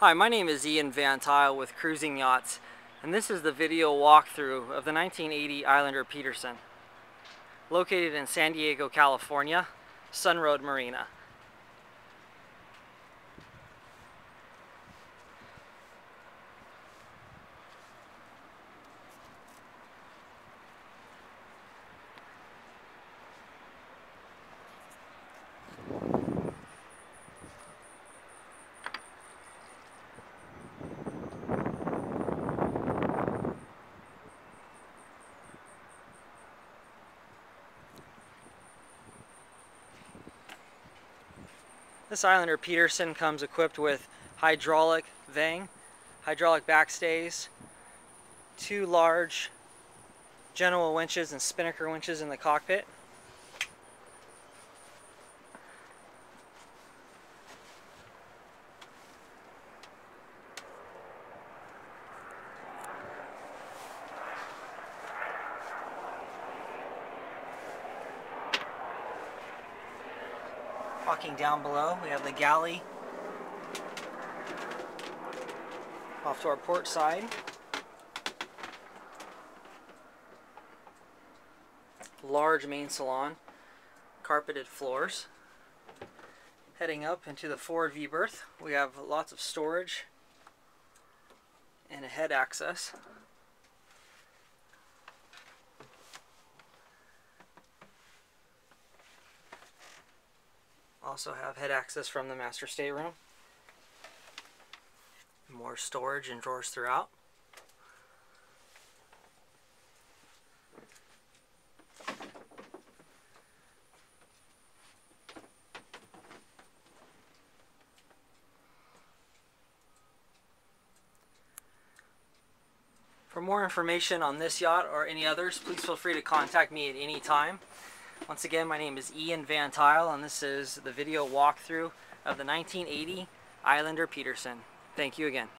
Hi, my name is Ian Van Tuyl with Cruising Yachts, and this is the video walkthrough of the 1980 Islander Peterson, located in San Diego, California, Sun Road Marina. This Islander Peterson comes equipped with hydraulic vang, hydraulic backstays, two large Genoa winches and spinnaker winches in the cockpit. Walking down below, we have the galley off to our port side. Large main salon, carpeted floors. Heading up into the forward V-berth, we have lots of storage and a head access. Also have head access from the master stateroom. More storage and drawers throughout. For more information on this yacht or any others, please feel free to contact me at any time. Once again, my name is Ian Van Tuyl, and this is the video walkthrough of the 1980 Islander Peterson. Thank you again.